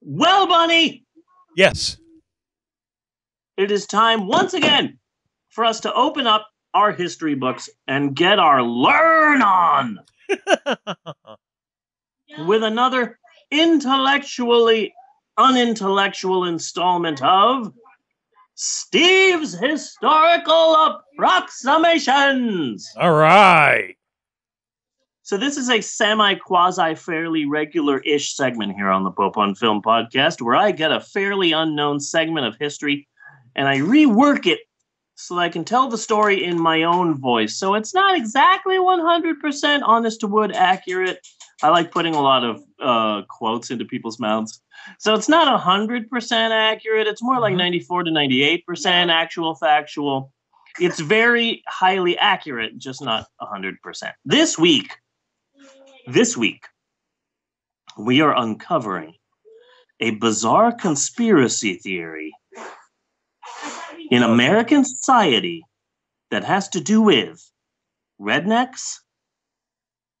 Well, Bunny. Yes. It is time once again for us to open up our history books and get our learn on with another intellectually unintellectual installment of Steve's Historical Approximations. All right. So this is a semi-quasi fairly regular-ish segment here on the Pope on Film podcast where I get a fairly unknown segment of history and I rework it so that I can tell the story in my own voice. So it's not exactly 100% honest-to-wood accurate. I like putting a lot of quotes into people's mouths. So it's not 100% accurate. It's more like 94 to 98% actual factual. It's very highly accurate, just not 100%. This week, we are uncovering a bizarre conspiracy theory in American society that has to do with rednecks,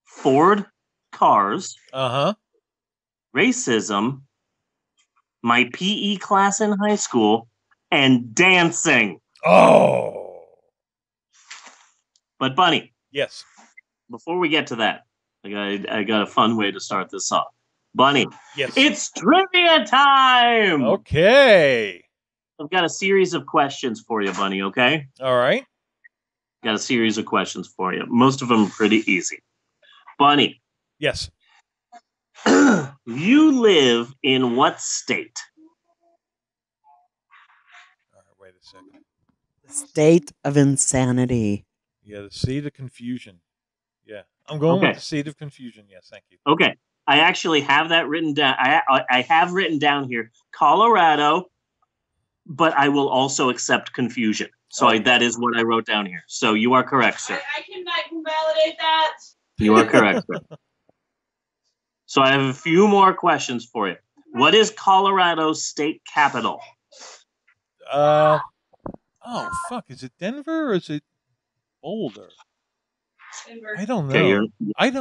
Ford cars, racism, my PE class in high school, and dancing. Oh. But Bunny. Yes. Before we get to that, I got a fun way to start this off. Bunny. Yes. It's trivia time. Okay. I've got a series of questions for you, Bunny, okay? All right. Got a series of questions for you. Most of them pretty easy. Bunny. Yes. You live in what state? All right, wait a second. The state of insanity. Yeah, the seed of confusion. Yeah, I'm going with the seed of confusion. Yes, thank you. Okay, I actually have that written down. I have written down here, Colorado, but I will also accept confusion. So that is what I wrote down here. So you are correct, sir. I can validate that. You are correct, sir. So I have a few more questions for you. What is Colorado's state capital? Is it Denver or is it Boulder? Denver. I don't know. Okay, you're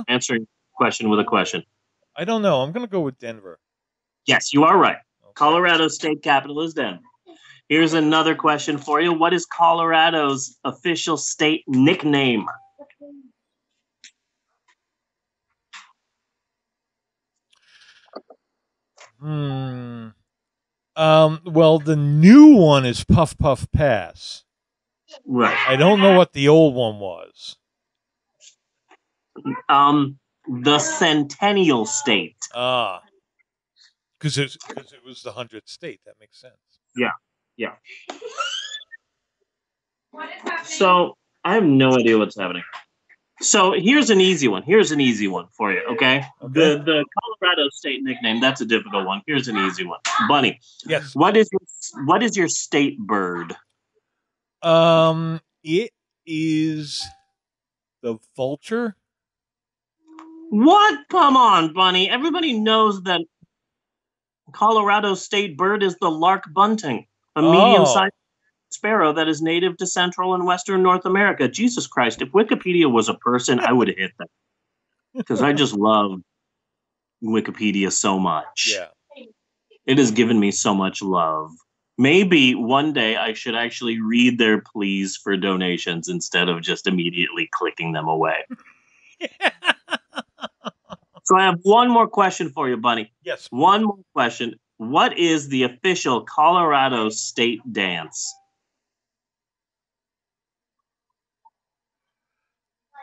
answering the question with a question. I don't know. I'm going to go with Denver. Yes, you are right. Okay. Colorado's state capital is Denver. Here's another question for you. What is Colorado's official state nickname? Well, the new one is Puff Puff Pass. Right. I don't know what the old one was. The Centennial State. Ah. Because it was the 100th state. That makes sense. Yeah. Yeah. What is happening? So, I have no idea what's happening. So here's an easy one. Here's an easy one for you, okay? The Colorado state nickname, that's a difficult one. Here's an easy one. Bunny. Yes. What is your state bird? It is the vulture. What? Come on, Bunny. Everybody knows that Colorado state bird is the lark bunting, a medium-sized sparrow that is native to Central and Western North America. Jesus Christ, if Wikipedia was a person, I would have hit that. Because I just love Wikipedia so much. Yeah. It has given me so much love. Maybe one day I should actually read their pleas for donations instead of just immediately clicking them away. So I have one more question for you, Bunny. Yes. One more question. What is the official Colorado state dance?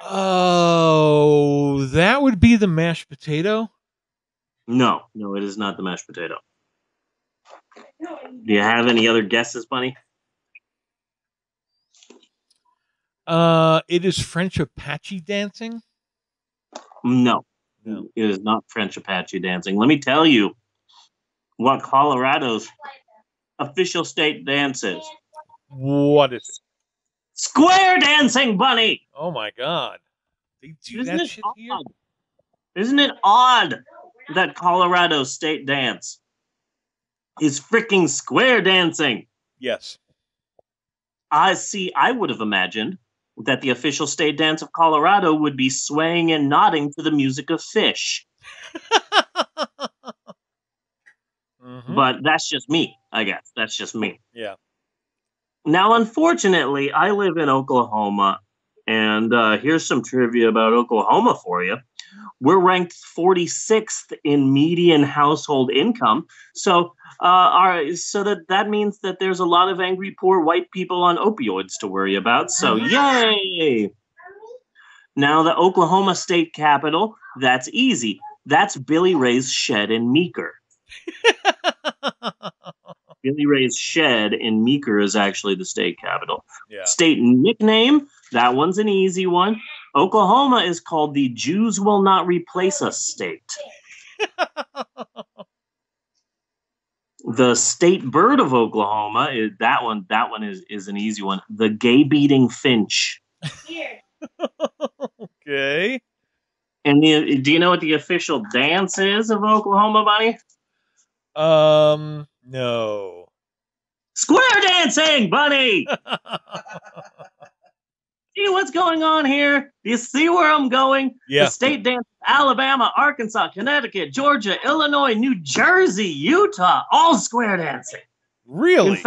Oh, that would be the mashed potato? No, it is not the mashed potato. Do you have any other guesses, Bunny? It is French Apache dancing? No, it is not French Apache dancing. Let me tell you what Colorado's official state dance is. What is it? Square dancing, Bunny! Oh my God. They do that shit here? Isn't it odd that Colorado's state dance is freaking square dancing? Yes. I see. I would have imagined that the official state dance of Colorado would be swaying and nodding to the music of fish. Mm-hmm. But that's just me, I guess. That's just me. Yeah. Now, unfortunately, I live in Oklahoma, and here's some trivia about Oklahoma for you. We're ranked 46th in median household income. So that means that there's a lot of angry, poor white people on opioids to worry about. So yay. Now, the Oklahoma state capitol, that's easy. That's Billy Ray's shed in Meeker. Billy Ray's shed in Meeker is actually the state capitol. Yeah. State nickname, that one's an easy one. Oklahoma is called the Jews Will Not Replace Us state. The state bird of Oklahoma, that one is an easy one. The gay-beating finch. Here. Okay. And do you know what the official dance is of Oklahoma, Bunny? No. Square dancing, Bunny! See what's going on here? Do you see where I'm going? Yeah. The state dance of Alabama, Arkansas, Connecticut, Georgia, Illinois, New Jersey, Utah, all square dancing. Really?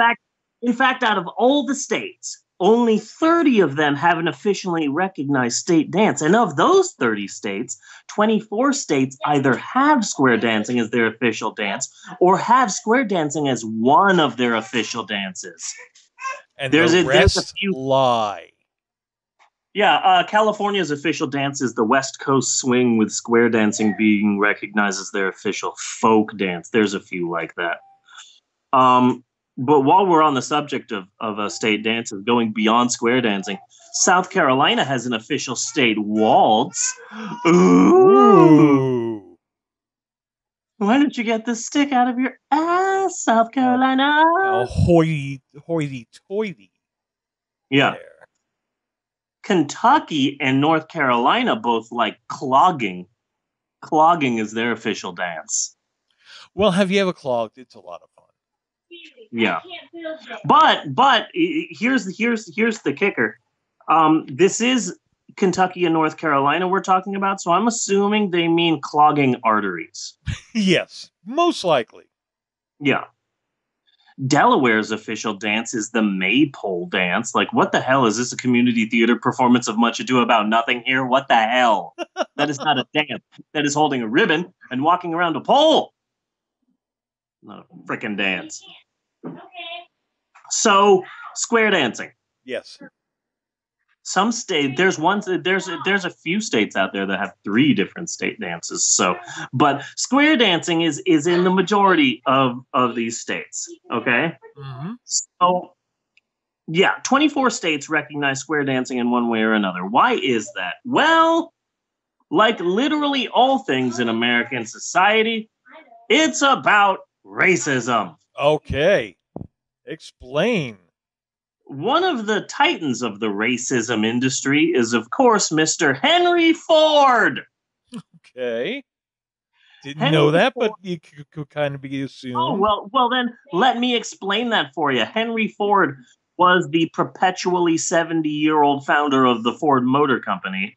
In fact, out of all the states, only 30 of them have an officially recognized state dance. And of those 30 states, 24 states either have square dancing as their official dance or have square dancing as one of their official dances. And there's a few lie. Yeah, California's official dance is the West Coast Swing, with square dancing being recognized as their official folk dance. There's a few like that. But while we're on the subject of state dances, going beyond square dancing, South Carolina has an official state waltz. Ooh! Why don't you get the stick out of your ass, South Carolina? Oh, hoity-toity. Yeah. There. Kentucky and North Carolina both like clogging. Clogging is their official dance. Well, have you ever clogged? It's a lot of fun. Yeah, but here's the kicker. This is Kentucky and North Carolina we're talking about, so I'm assuming they mean clogging arteries. Yes, most likely. Yeah. Delaware's official dance is the Maypole dance. Like, what the hell? Is this a community theater performance of Much Ado About Nothing here? What the hell? That is not a dance. That is holding a ribbon and walking around a pole. Not a freaking dance. Okay. So, square dancing. Yes. Some state there's a few states out there that have 3 different state dances. So, but square dancing is in the majority of these states. Okay, mm-hmm. So yeah, 24 states recognize square dancing in one way or another. Why is that? Well, like literally all things in American society, it's about racism. Okay, explain. One of the titans of the racism industry is, of course, Mr. Henry Ford. Okay. Didn't know that, but you could kind of be assumed. Oh, well, then let me explain that for you. Henry Ford was the perpetually 70-year-old founder of the Ford Motor Company.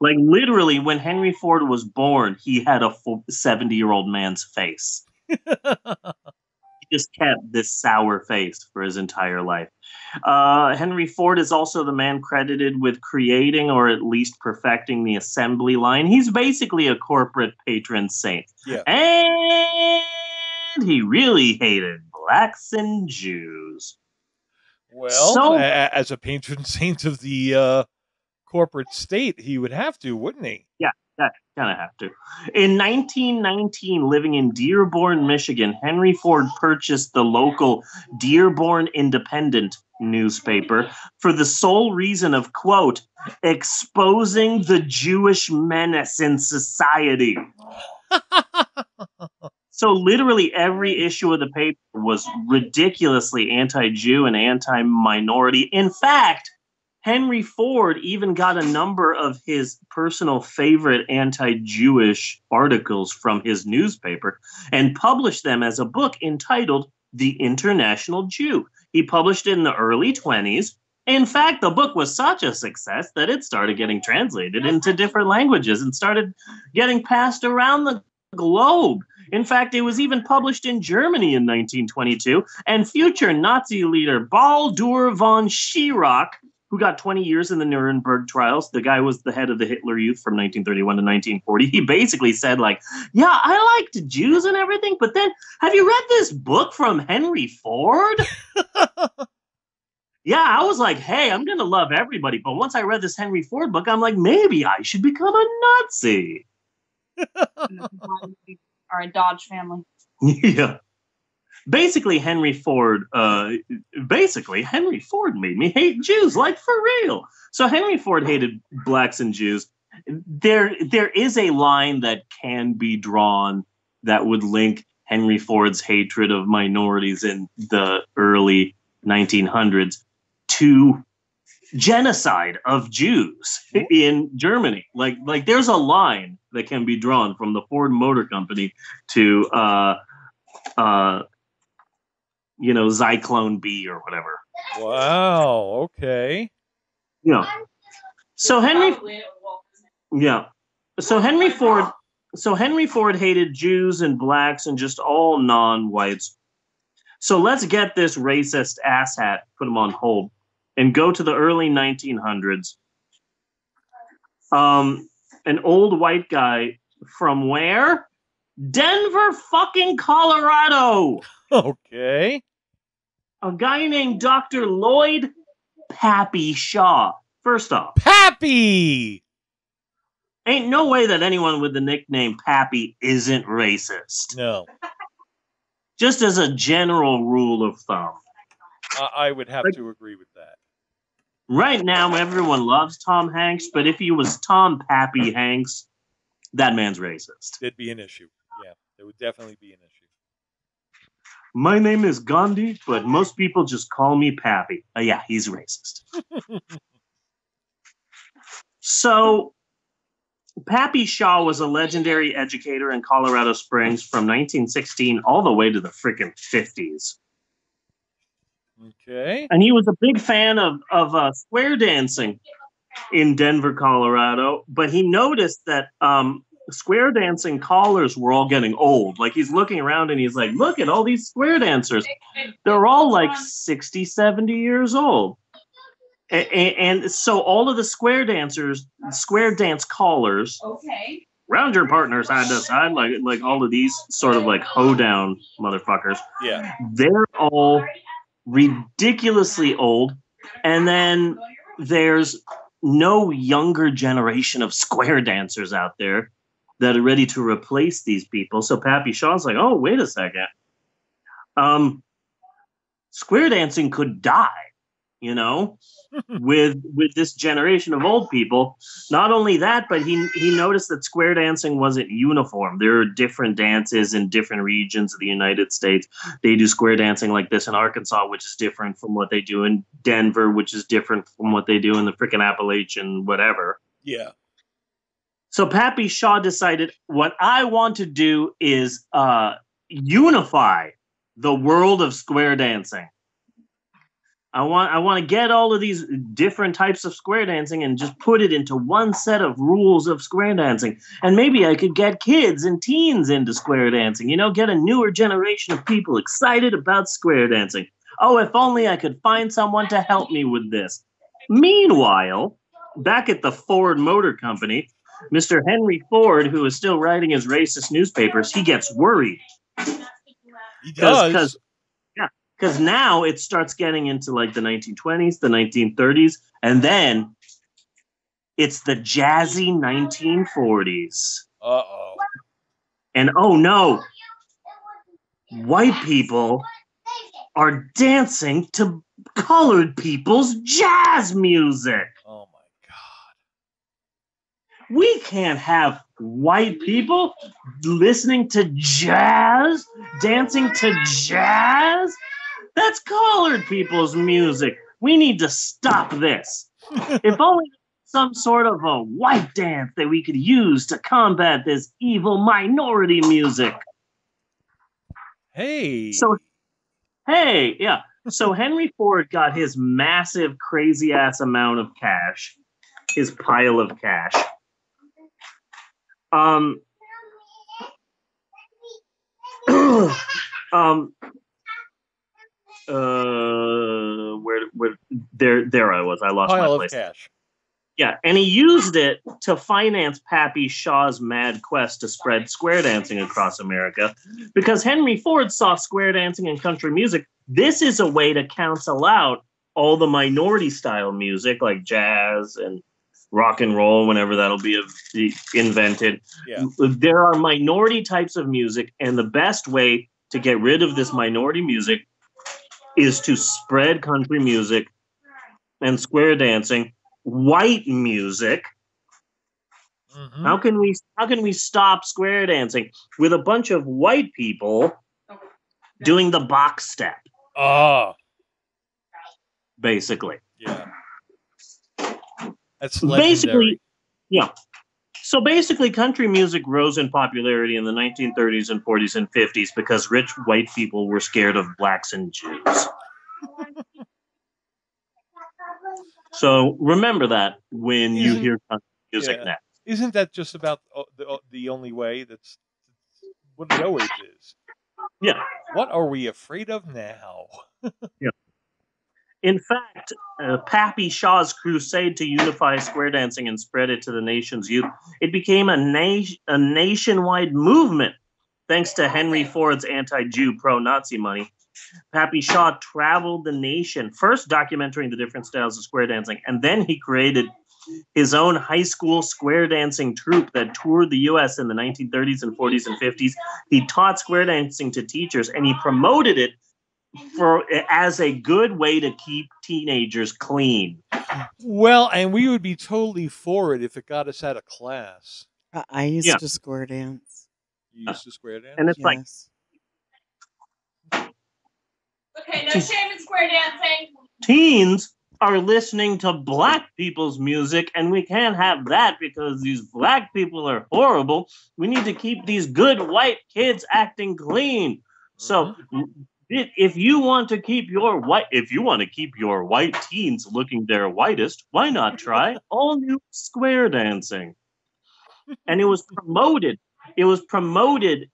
Like, literally, when Henry Ford was born, he had a 70-year-old man's face. Just kept this sour face for his entire life. Henry Ford is also the man credited with creating or at least perfecting the assembly line. He's basically a corporate patron saint. Yeah. And he really hated blacks and Jews. Well, so, as a patron saint of the corporate state, he would have to, wouldn't he? Yeah. Kind of have to. In 1919, living in Dearborn, Michigan, Henry Ford purchased the local Dearborn Independent newspaper for the sole reason of, quote, exposing the Jewish menace in society. So literally every issue of the paper was ridiculously anti-Jew and anti-minority. In fact, Henry Ford even got a number of his personal favorite anti-Jewish articles from his newspaper and published them as a book entitled The International Jew. He published it in the early 1920s. In fact, the book was such a success that it started getting translated into different languages and started getting passed around the globe. In fact, it was even published in Germany in 1922, and future Nazi leader Baldur von Schirach, who got 20 years in the Nuremberg trials, the guy was the head of the Hitler Youth from 1931 to 1940, he basically said, like, yeah, I liked Jews and everything, but then, have you read this book from Henry Ford? Yeah, I was like, hey, I'm going to love everybody, but once I read this Henry Ford book, I'm like, maybe I should become a Nazi. Or a Dodge family. Yeah. Basically, Henry Ford made me hate Jews, like, for real. So Henry Ford hated blacks and Jews. There is a line that can be drawn that would link Henry Ford's hatred of minorities in the early 1900s to genocide of Jews in Germany. Like there's a line that can be drawn from the Ford Motor Company to Zyklone B or whatever. Wow. Okay. Yeah. So Henry Ford hated Jews and blacks and just all non-whites. So let's get this racist asshat, put him on hold, and go to the early 1900s. An old white guy from where? Denver fucking Colorado. Okay. A guy named Dr. Lloyd Pappy Shaw. First off. Pappy! Ain't no way that anyone with the nickname Pappy isn't racist. No. Just as a general rule of thumb. I would have to agree with that. Right now, everyone loves Tom Hanks, but if he was Tom Pappy Hanks, that man's racist. It'd be an issue. Yeah, it would definitely be an issue. My name is Gandhi, but most people just call me Pappy. Yeah, he's racist. So, Pappy Shaw was a legendary educator in Colorado Springs from 1916 all the way to the frickin' 50s. Okay. And he was a big fan of square dancing in Denver, Colorado. But he noticed that square dancing callers were all getting old. Like, he's looking around and he's like, look at all these square dancers. They're all like 60, 70 years old. And so all of the square dance callers, okay, round your partner side to side, like all of these sort of like hoedown motherfuckers. Yeah. They're all ridiculously old, and then there's no younger generation of square dancers out there that are ready to replace these people. So Pappy Shaw's like, oh, wait a second. Square dancing could die, you know, with this generation of old people. Not only that, but he noticed that square dancing wasn't uniform. There are different dances in different regions of the United States. They do square dancing like this in Arkansas, which is different from what they do in Denver, which is different from what they do in the frickin' Appalachian whatever. Yeah. So Pappy Shaw decided, what I want to do is unify the world of square dancing. I want to get all of these different types of square dancing and just put it into one set of rules of square dancing. And maybe I could get kids and teens into square dancing, you know, get a newer generation of people excited about square dancing. Oh, if only I could find someone to help me with this. Meanwhile, back at the Ford Motor Company, Mr. Henry Ford, who is still writing his racist newspapers, he gets worried. He does. Because now it starts getting into like the 1920s, the 1930s, and then it's the jazzy 1940s. Uh-oh. And oh no, white people are dancing to colored people's jazz music. Oh my God. We can't have white people listening to jazz, dancing to jazz. That's colored people's music. We need to stop this. If only some sort of a white dance that we could use to combat this evil minority music. Hey. So Henry Ford got his massive, crazy-ass amount of cash, his pile of cash. Where there I was. I lost my place. Cash. Yeah, and he used it to finance Pappy Shaw's mad quest to spread square dancing across America, because Henry Ford saw square dancing in country music. This is a way to cancel out all the minority style music like jazz and rock and roll, whenever that'll be invented. Yeah. There are minority types of music, and the best way to get rid of this minority music is to spread country music and square dancing. White music. Mm-hmm. How can we stop square dancing with a bunch of white people doing the box step? Oh, basically. Yeah. That's legendary. Basically, yeah. So basically, country music rose in popularity in the 1930s and 40s and 50s because rich white people were scared of blacks and Jews. So remember that when you hear country music next. Isn't that just about the only way? That's what it always is. Yeah. What are we afraid of now? Yeah. In fact, Pappy Shaw's crusade to unify square dancing and spread it to the nation's youth, it became a nationwide movement thanks to Henry Ford's anti-Jew, pro-Nazi money. Pappy Shaw traveled the nation, first documenting the different styles of square dancing, and then he created his own high school square dancing troupe that toured the U.S. in the 1930s and 40s and 50s. He taught square dancing to teachers, and he promoted it as a good way to keep teenagers clean. Well, and we would be totally for it if it got us out of class. I used to square dance. You used to square dance? And it's okay, no shame in square dancing. Teens are listening to black people's music, and we can't have that because these black people are horrible. We need to keep these good white kids acting clean. So if you want to keep your white, teens looking their whitest, why not try all new square dancing? And it was promoted. It was promoted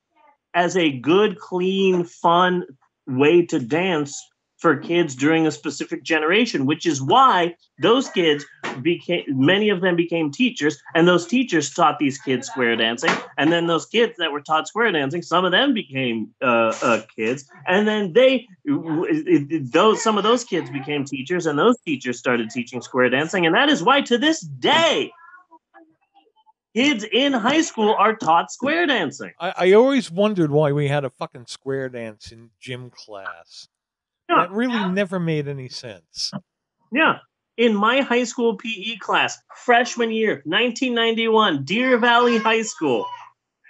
as a good, clean, fun way to dance for kids during a specific generation, which is why those kids many of them became teachers, and those teachers taught these kids square dancing, and then those kids that were taught square dancing, some of them became kids, and then some of those kids became teachers, and those teachers started teaching square dancing, and that is why to this day kids in high school are taught square dancing. I always wondered why we had a fucking square dance in gym class. Yeah. That really never made any sense. Yeah. In my high school PE class, freshman year, 1991, Deer Valley High School.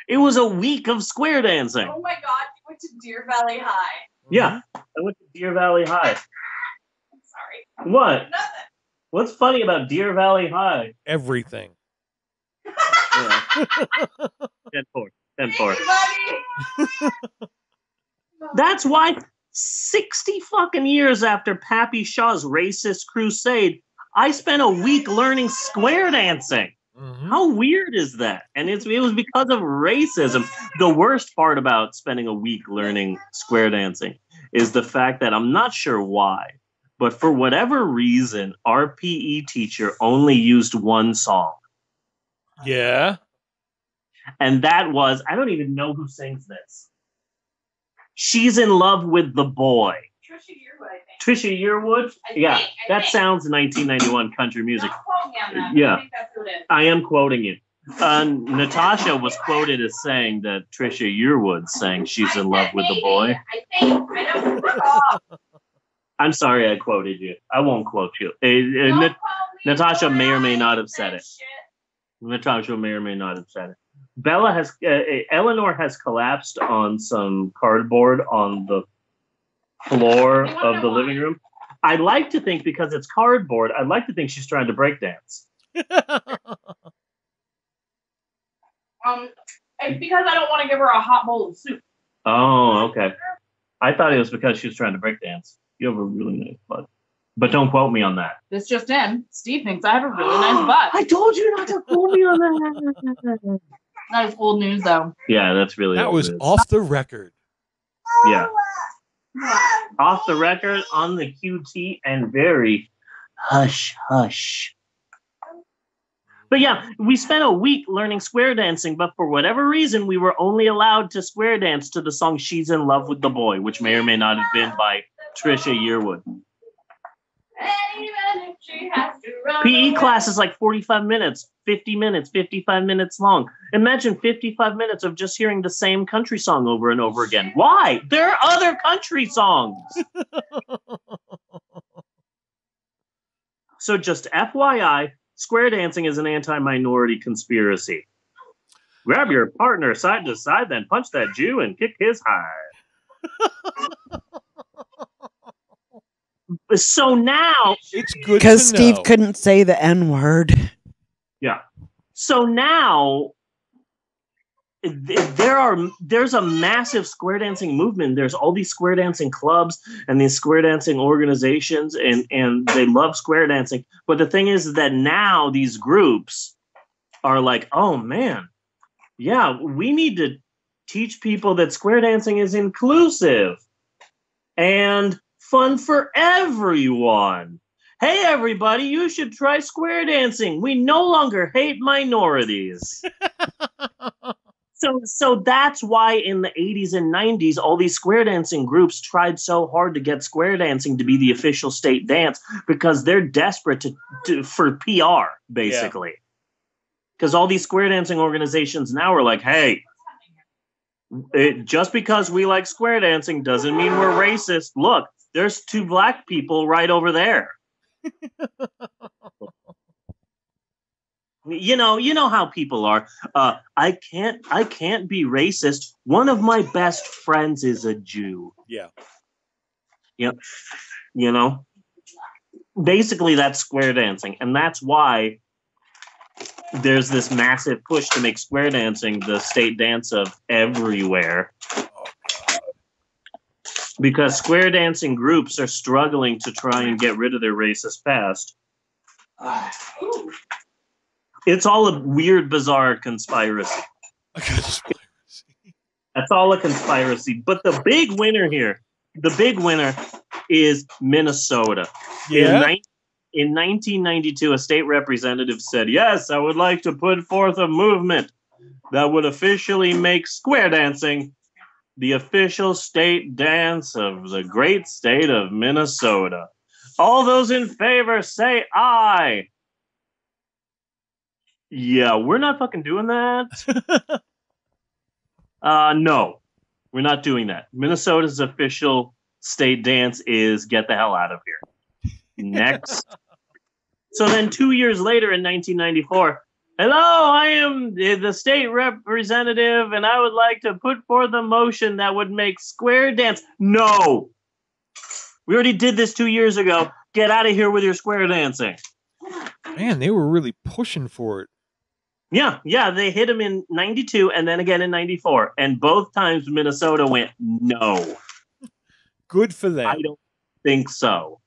It was a week of square dancing. Oh my God, you went to Deer Valley High. Yeah, I went to Deer Valley High. I'm sorry. What? Nothing. What's funny about Deer Valley High? Everything. 10-4. 10-4. That's why 60 fucking years after Pappy Shaw's racist crusade, I spent a week learning square dancing. Mm-hmm. How weird is that? And it was because of racism. The worst part about spending a week learning square dancing is the fact that I'm not sure why, but for whatever reason, our PE teacher only used one song. Yeah. And that was, I don't even know who sings this. She's in Love with the Boy. Trisha Yearwood, I think. Trisha Yearwood? I think. Sounds 1991 country music. Yeah. I think that's who it is. I am quoting you. Natasha was quoted as saying that Trisha Yearwood sang She's in Love with the Boy. I'm sorry I quoted you. I won't quote you. Natasha may or may not have said it. Natasha may or may not have said it. Eleanor has collapsed on some cardboard on the floor of the living room. I'd like to think, because it's cardboard, I'd like to think she's trying to break dance. It's because I don't want to give her a hot bowl of soup. Oh, okay. I thought it was because she was trying to break dance. You have a really nice butt. But don't quote me on that. This just in. Steve thinks I have a really nice butt. I told you not to quote me on that. That is old news, though. Yeah, that's really old news. That was off the record. Yeah. Off the record, on the QT, and very hush, hush. But yeah, we spent a week learning square dancing, but for whatever reason, we were only allowed to square dance to the song She's in Love with the Boy, which may or may not have been by Trisha Yearwood. PE class is like 45 minutes, 50 minutes, 55 minutes long. Imagine 55 minutes of just hearing the same country song over and over again. Why? There are other country songs. So just FYI, square dancing is an anti-minority conspiracy. Grab your partner side to side, then punch that Jew and kick his hide. So now it's good because Steve couldn't say the N-word. Yeah. So now there's a massive square dancing movement. There's all these square dancing clubs and these square dancing organizations, and they love square dancing. But the thing is that now these groups are like, oh man, yeah, we need to teach people that square dancing is inclusive and fun for everyone. Hey, everybody, you should try square dancing. We no longer hate minorities. So that's why in the 80s and 90s, all these square dancing groups tried so hard to get square dancing to be the official state dance, because they're desperate for PR, basically. Because all these square dancing organizations now are like, hey, just because we like square dancing doesn't mean we're racist. Look. There's two black people right over there. you know how people are. I can't be racist. One of my best friends is a Jew. Yeah. Yep. You know, basically that's square dancing. And that's why there's this massive push to make square dancing the state dance of everywhere. Because square dancing groups are struggling to try and get rid of their racist past. It's all a weird, bizarre conspiracy. That's all a conspiracy. But the big winner here, the big winner is Minnesota. Yeah. In 1992, a state representative said, yes, I would like to put forth a movement that would officially make square dancing the official state dance of the great state of Minnesota. All those in favor say aye. Yeah, we're not fucking doing that. No, we're not doing that. Minnesota's official state dance is get the hell out of here. Next. So then 2 years later in 1994, hello, I am the state representative, and I would like to put forth a motion that would make square dance. No! We already did this 2 years ago. Get out of here with your square dancing. Man, they were really pushing for it. Yeah, they hit them in 92 and then again in 94. And both times Minnesota went, no. Good for them. I don't think so.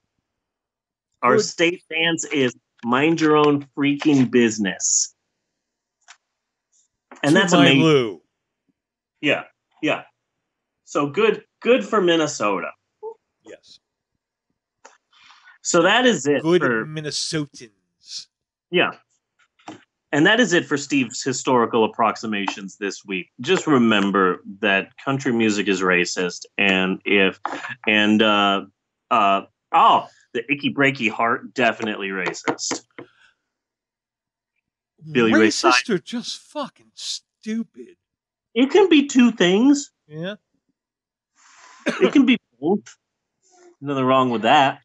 Our state dance is mind your own freaking business. And that's amazing. Lou. Yeah. So good for Minnesota. Yes. So that is it. Good for Minnesotans. Yeah. And that is it for Steve's historical approximations this week. Just remember that country music is racist, the Icky Breaky Heart, definitely racist. Billy Ray Cyrus are just fucking stupid. It can be two things. Yeah. It can be both. Nothing wrong with that.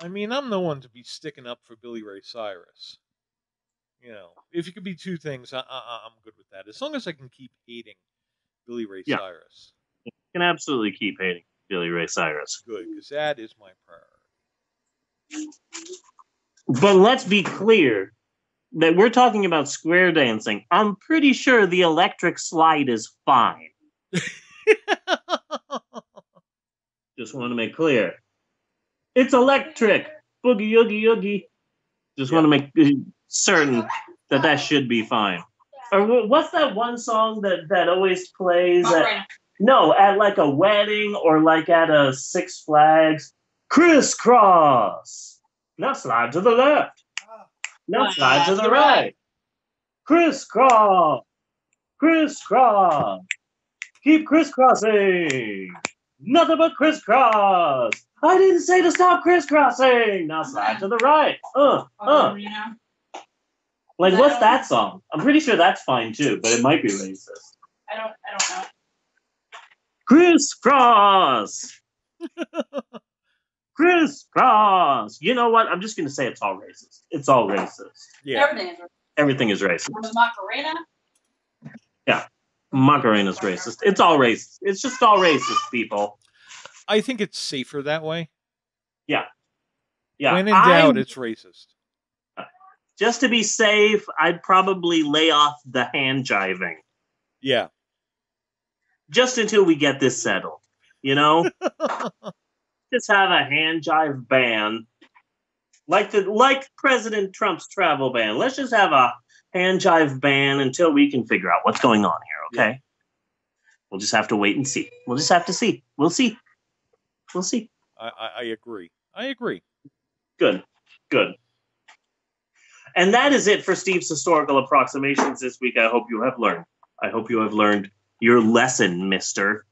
I mean, I'm the one to be sticking up for Billy Ray Cyrus. You know, if it could be two things, I'm good with that. As long as I can keep hating Billy Ray Cyrus. You can absolutely keep hating Billy Ray Cyrus. Good, because that is my prayer. But let's be clear that we're talking about square dancing. I'm pretty sure the electric slide is fine. Just want to make clear. It's electric. Boogie, oogie, oogie. Just want to make certain that that should be fine. Or what's that one song that always plays? At, No, at like a wedding or like at a Six Flags. Crisscross. Now slide to the left. Now slide to the right. Crisscross. Crisscross. Keep crisscrossing. Nothing but crisscross. I didn't say to stop crisscrossing. Now slide to the right. Like, what's that song? I'm pretty sure that's fine too, but it might be racist. I don't know. Crisscross. Crisscross. You know what? I'm just going to say it's all racist. It's all racist. Yeah. Everything is racist. Macarena? Yeah. Macarena's racist. It's all racist. It's just all racist, people. I think it's safer that way. Yeah. Yeah. When in doubt, it's racist. Just to be safe, I'd probably lay off the hand jiving. Yeah. Just until we get this settled. You know? Just have a hand jive ban. Like President Trump's travel ban. Let's just have a hand jive ban until we can figure out what's going on here, okay? Yeah. We'll just have to wait and see. We'll just have to see. We'll see. We'll see. I agree. I agree. Good. Good. And that is it for Steve's Historical Approximations this week. I hope you have learned. I hope you have learned your lesson, mister.